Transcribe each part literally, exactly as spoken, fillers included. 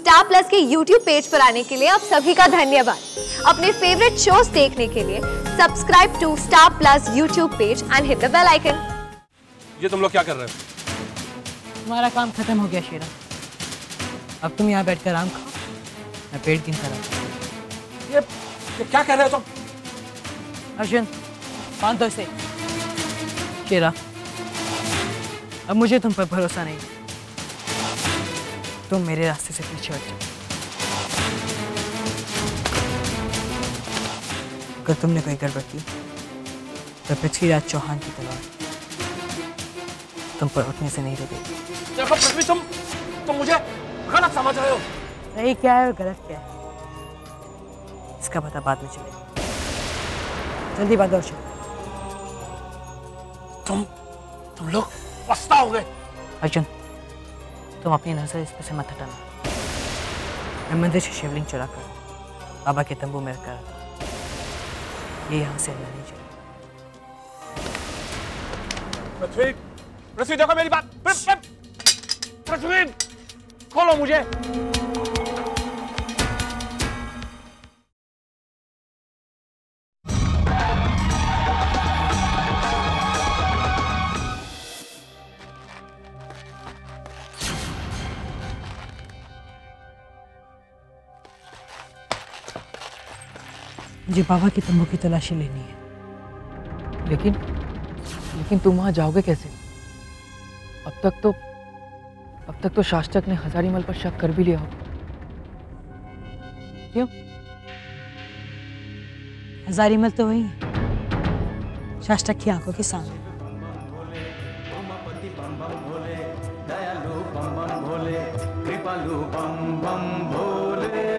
Star Plus के YouTube page पर आने के लिए आप सभी का धन्यवाद। अपने फेवरेट शोज देखने के लिए subscribe to Star Plus YouTube page and hit the bell icon. ये तुम लोग क्या कर रहे हो? तुम्हारा काम खत्म हो गया शेरा, अब तुम यहाँ बैठकर आराम खाओ, मैं पेट गिन कर आता। ये, ये क्या कर रहे हो तुम? अर्जुन बांध दो इसे। शेरा अब मुझे तुम पर भरोसा नहीं, तुम मेरे रास्ते से पीछे हट जाओ। अगर तुमने कोई गड़बड़ की तो पृथ्वीराज चौहान की तलवार तुम पर उठने से नहीं रुकेगी। देखो पृथ्वी, तुम तुम मुझे गलत समझ रहे हो। सही क्या है और गलत क्या है इसका पता बाद में चलेगा, जल्दी बात और चलो। तुम तुम लोग पछताओगे। अर्जुन तुम अपनी नजर इस पे से मत हटाना। मैं मंदिर से शिवलिंग चुरा कर बाबा के तंबू में रखा था, ये यहाँ से हिलना नहीं चाहिए। पृथ्वी देखो मेरी बात, पृथ्वी खोलो मुझे। मुझे बाबा की तंबू की तलाशी लेनी है। लेकिन लेकिन तुम वहां जाओगे कैसे? अब तक तो अब तक तो शासक ने हजारीमल पर शक कर भी लिया हो। क्यों? हजारीमल तो वही है, शासक की आंखों के सामने।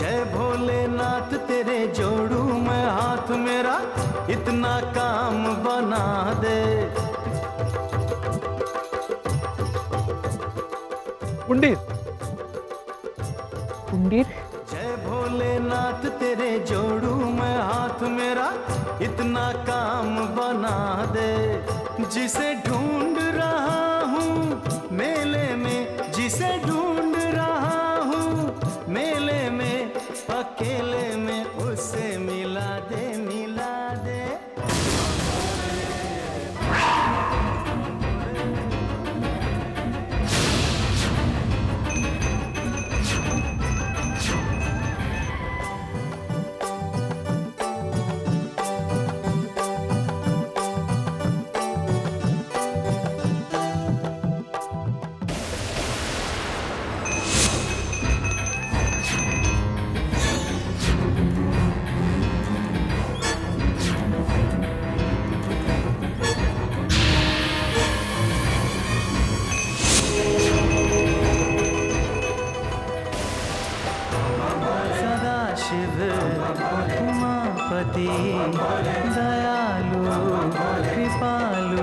जय भोलेनाथ तेरे जोड़ू मैं हाथ मेरा इतना काम बना दे। पुंडीर पुंडीर जय भोलेनाथ तेरे जोड़ू मैं हाथ मेरा इतना काम बना दे। जिसे ढूंढ रहा हूँ मेले में, जिसे ढूंढ रहा हूँ मेले में अकेले में, उसे मिला दे मिला दे। उमापति दयालु कृपालु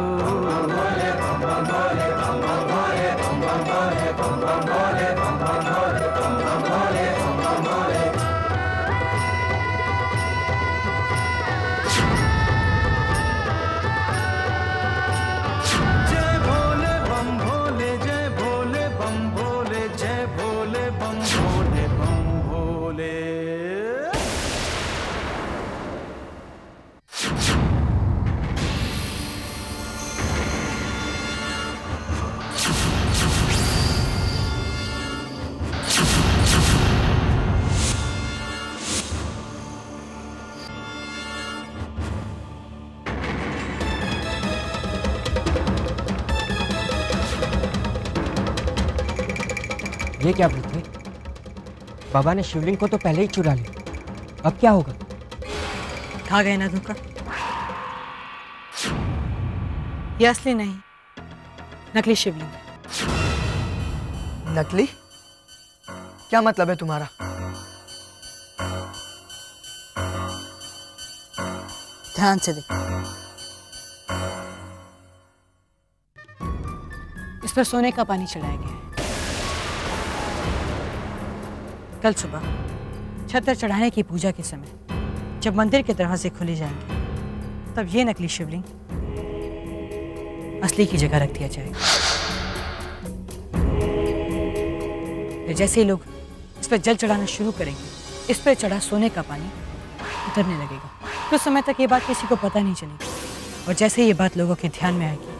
ये क्या पृथ्वी? बाबा ने शिवलिंग को तो पहले ही चुरा लिया, अब क्या होगा? खा गए ना धोखा। ये असली नहीं, नकली शिवलिंग। नकली? क्या मतलब है तुम्हारा? ध्यान से देख, इस पर सोने का पानी चढ़ाया गया है। कल सुबह छत्र चढ़ाने की पूजा के समय जब मंदिर के दरवाजे खुले जाएंगे तब ये नकली शिवलिंग असली की जगह रख दिया जाएगा। जैसे ही लोग इस पर जल चढ़ाना शुरू करेंगे, इस पर चढ़ा सोने का पानी उतरने लगेगा। कुछ समय तक ये बात किसी को पता नहीं चलेगी और जैसे ये बात लोगों के ध्यान में आएगी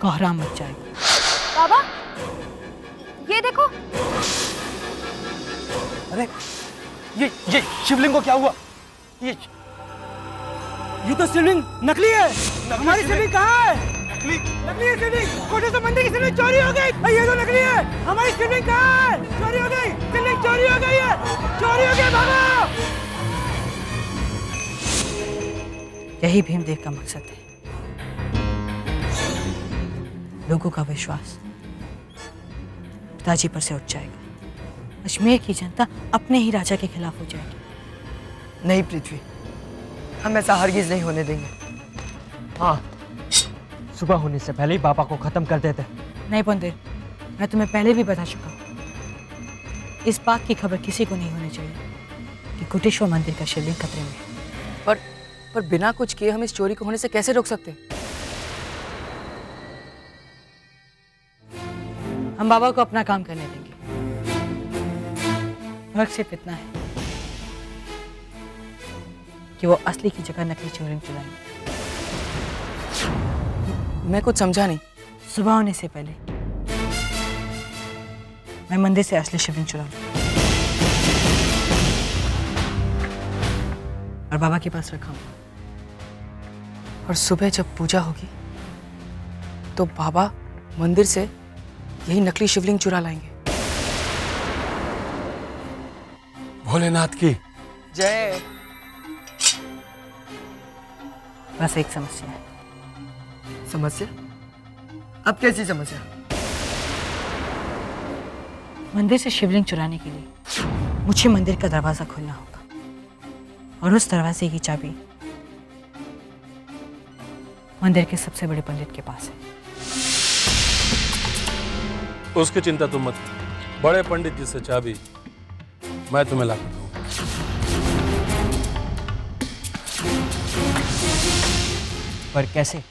कोहराम मच जाएगा। बाबा ये देखो, अरे ये ये शिवलिंग को क्या हुआ? ये ये तो शिवलिंग नकली है। हमारी शिवलिंग कहाँ है? नकली नकली है शिवलिंग। कोटे से मंदिर की शिवलिंग चोरी हो गई। ये तो नकली है। हमारी शिवलिंग कहाँ है? चोरी हो गई। शिवलिंग चोरी हो गई है। चोरी हो गई बाबा। यही भीमदेव का मकसद है, लोगों का विश्वास पिताजी पर से उठ जाएगा। अजमेर की जनता अपने ही राजा के खिलाफ हो जाएगी। नहीं पृथ्वी, हम ऐसा हरगिज नहीं होने देंगे। हाँ, सुबह होने से पहले ही बाबा को खत्म कर देते। नहीं पंडित, मैं तुम्हें पहले भी बता चुका हूँ, इस बात की खबर किसी को नहीं होनी चाहिए कि कुटेश्वर मंदिर का शिवलिंग खतरे में है। पर पर बिना कुछ किए हम इस चोरी को होने से कैसे रोक सकते? हम बाबा को अपना काम करने देंगे। फर्क सिर्फ इतना है कि वो असली की जगह नकली चोरिंग चलाएंगे। मैं कुछ समझा नहीं। सुबह होने से पहले मैं मंदिर से असली शिवलिंग चुरा लूं और बाबा के पास रखाऊं। और सुबह जब पूजा होगी तो बाबा मंदिर से यही नकली शिवलिंग चुरा लाएंगे। भोलेनाथ की जय। बस एक समस्या है। समस्या? अब कैसी समस्या? मंदिर से शिवलिंग चुराने के लिए मुझे मंदिर का दरवाजा खोलना होगा और उस दरवाजे की चाबी मंदिर के सबसे बड़े पंडित के पास है। उसकी चिंता तुम मत, बड़े पंडित जी से चाबी मैं तुम्हें ला दूंगा। पर कैसे?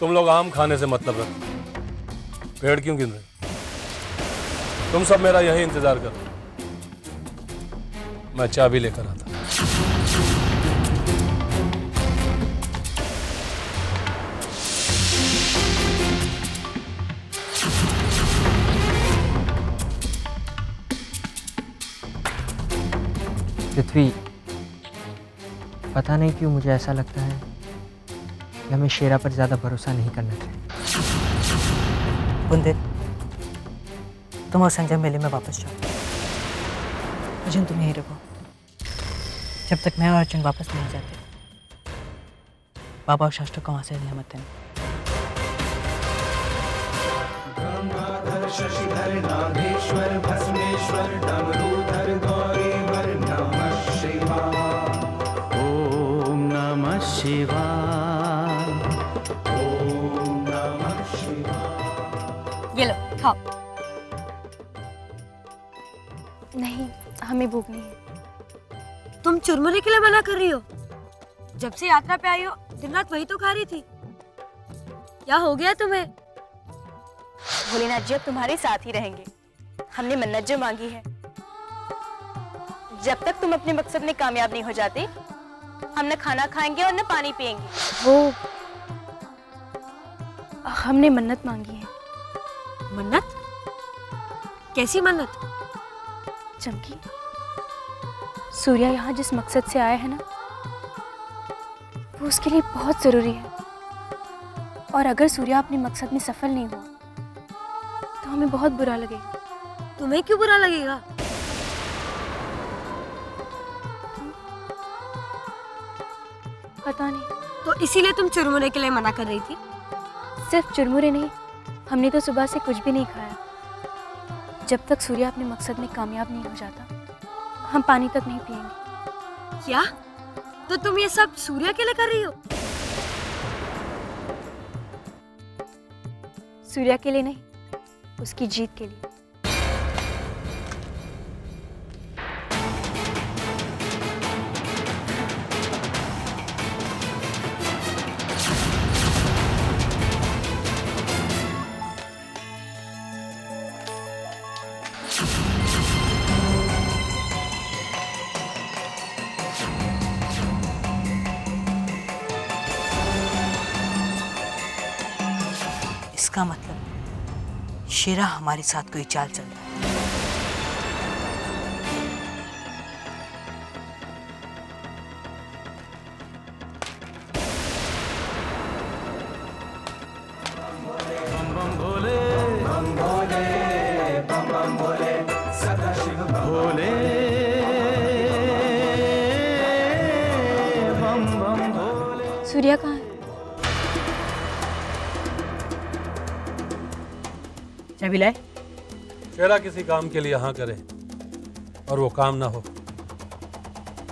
तुम लोग आम खाने से मतलब रखो, पेड़ क्यों गिन रहे? तुम सब मेरा यही इंतजार करो, मैं चाबी लेकर आता। पृथ्वी, पता नहीं क्यों मुझे ऐसा लगता है कि हमें शेरा पर ज्यादा भरोसा नहीं करना चाहिए। पंडित, तुम और संजय मेले में वापस जाओ। अर्जुन तुम यहीं रहो। जब तक मैं और अर्जुन वापस नहीं जाते, बाबा और शास्त्र को वहां से नहीं मत देना। ये लो खाओ। नहीं, हमें भूख नहीं है। तुम चुरमुरे के लिए मना कर रही हो? जब से यात्रा पे आई हो दिन रात वही तो खा रही थी, क्या हो गया तुम्हें? भोलेनाथ जी अब तुम्हारे साथ ही रहेंगे, हमने मन्नत जो मांगी है। जब तक तुम अपने मकसद में कामयाब नहीं हो जाते, हम न खाना खाएंगे और न पानी पिएंगे। वो हमने मन्नत मांगी है। मन्नत? कैसी मन्नत? चमकी, सूर्या यहाँ जिस मकसद से आया है ना, वो उसके लिए बहुत जरूरी है। और अगर सूर्या अपने मकसद में सफल नहीं हुआ तो हमें बहुत बुरा लगेगा। तुम्हें क्यों बुरा लगेगा? पता नहीं। तो इसीलिए तुम चुरमुरे के लिए मना कर रही थी? सिर्फ चुरमुरे नहीं, हमने तो सुबह से कुछ भी नहीं खाया। जब तक सूर्या अपने मकसद में कामयाब नहीं हो जाता, हम पानी तक नहीं पिएंगे। क्या? तो तुम ये सब सूर्या के लिए कर रही हो? सूर्या के लिए नहीं, उसकी जीत के लिए। इसका मतलब शेरा हमारे साथ कोई चाल चल रहा है। सूर्या कहाँ है? चाबी लाए। शेरा किसी काम के लिए यहाँ करे और वो काम ना हो,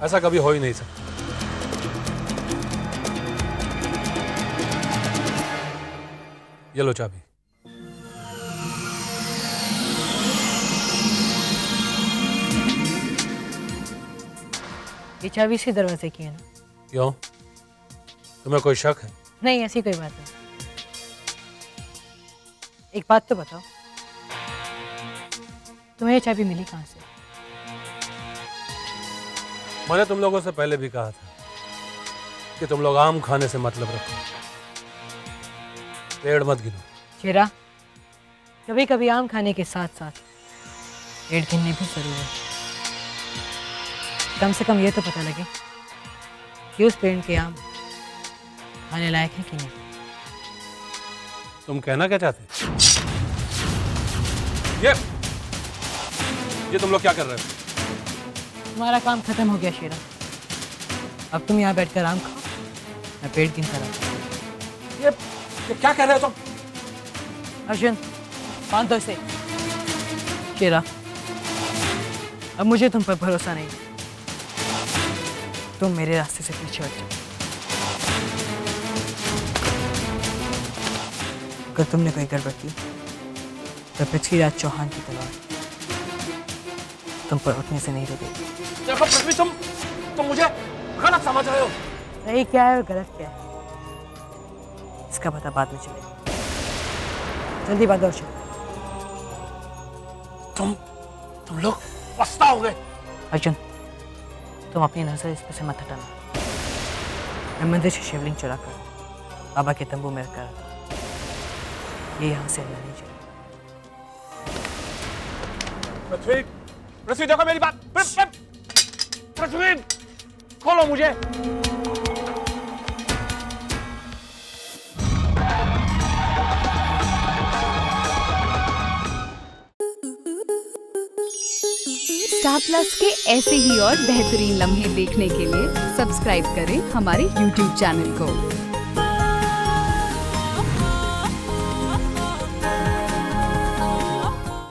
ऐसा कभी हो ही नहीं सकता। ये लो चाबी। ये चाबी इसी दरवाजे की है ना? क्यों, तुम्हें कोई शक है? नहीं, ऐसी कोई बात नहीं। एक बात तो बताओ, तुम्हें ये चाबी मिली कहाँ से? मैंने तुम लोगों से पहले भी कहा था कि तुम लोग आम खाने से मतलब रखो, पेड़ मत गिनो। शेरा, कभी कभी आम खाने के साथ साथ पेड़ गिनने भी जरूरी है। कम से कम ये तो पता लगे कि उस पेड़ के आम खाने लायक है कि नहीं। तुम कहना क्या चाहते? ये ये तुम लोग क्या कर रहे हो? तुम्हारा काम खत्म हो गया शेरा। अब तुम यहाँ बैठकर आम खाओ, मैं पेड़ गिन कर आता हूँ। ये, ये क्या कर रहे हो तुम? अर्जुन, बांध दो इसे। शेरा, अब मुझे तुम पर भरोसा नहीं। तुम मेरे रास्ते से पीछे हट जाओ। अगर तुमने कोई गड़बड़ की तो पृथ्वीराज चौहान की तलवार तुम पर उठने से नहीं रुकेगी। देखो पृथ्वी, तुम तुम मुझे गलत समझ रहे हो। सही क्या है और गलत क्या है, इसका पता बाद में चलेगा। जल्दी बात करो। तुम तुम लोग पछताओगे। अर्जुन, तुम अपनी नजर इस पर से मत हटाना। मैं मंदिर से शिवलिंग चुरा कर बाबा के तंबू में रखा था। ये यहाँ से नहीं चलेगा। पृथ्वी, देखो मेरी बात। पृथ्वी, खोलो मुझे। स्टार प्लस के ऐसे ही और बेहतरीन लम्हे देखने के लिए सब्सक्राइब करें हमारे यूट्यूब चैनल को।